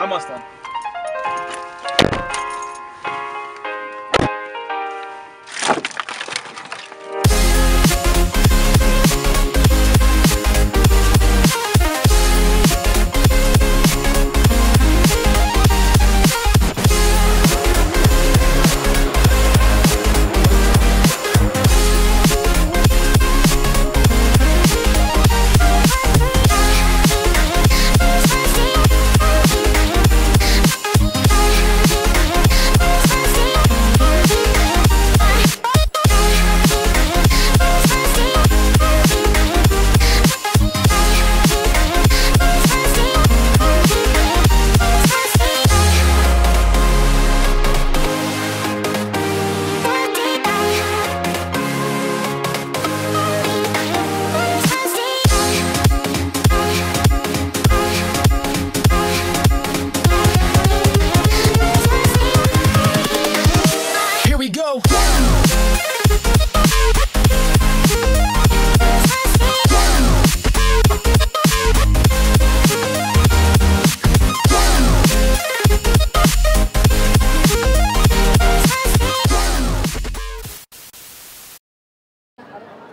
haben wir es dann.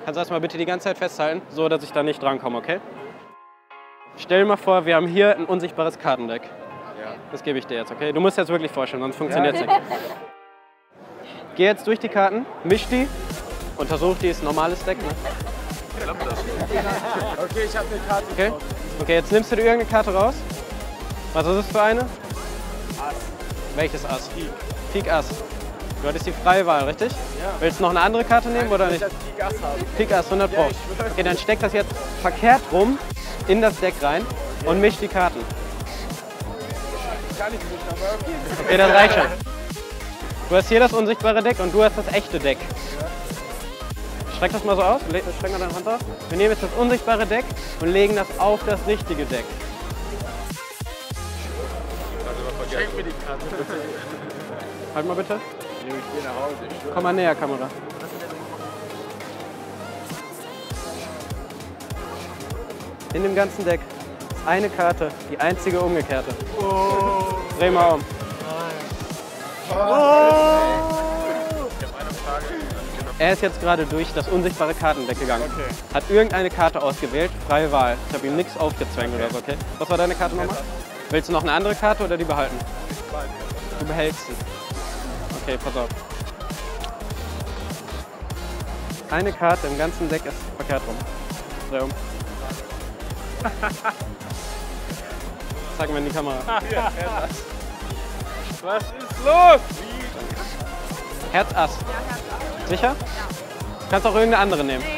Kannst du erstmal bitte die ganze Zeit festhalten, so dass ich da nicht drankomme, okay? Stell dir mal vor, wir haben hier ein unsichtbares Kartendeck. Ja. Das gebe ich dir jetzt, okay? Du musst jetzt wirklich vorstellen, sonst funktioniert es nicht. Geh jetzt durch die Karten, misch die, untersuch die, ist ein normales Deck, ne? Ich glaube das. Okay, ich habe eine Karte. Okay? Okay, jetzt nimmst du dir irgendeine Karte raus. Was ist es für eine? Ass. Welches Ass? Pik. Pik Ass. Du hattest die freie Wahl, richtig? Ja. Willst du noch eine andere Karte nehmen oder nicht? Ich will Pik Ass, 100 Pro. Okay, dann steck das jetzt verkehrt rum in das Deck rein und misch die Karten. Kann ich nicht, aber okay. Okay, das reicht schon. Du hast hier das unsichtbare Deck und du hast das echte Deck. Streck das mal so aus, streck mal deine Hand aus. Wir nehmen jetzt das unsichtbare Deck und legen das auf das richtige Deck. Schenk mir die Karte. Halt mal bitte. Ich gehe nach Hause. Komm mal näher, Kamera. In dem ganzen Deck ist eine Karte, die einzige umgekehrte. Oh. Dreh mal um. Oh. Ich habe eine Frage. Er ist jetzt gerade durch das unsichtbare Kartendeck gegangen. Okay. Hat irgendeine Karte ausgewählt, freie Wahl. Ich habe ihm nichts aufgezwängt oder so, okay? Was war deine Karte nochmal? Willst du noch eine andere Karte oder die behalten? Du behältst sie. Okay, pass auf. Eine Karte im ganzen Deck ist verkehrt rum. Dreh um. Zeigen wir in die Kamera. Was ist los? Herz Ass. Sicher? Du kannst auch irgendeine andere nehmen.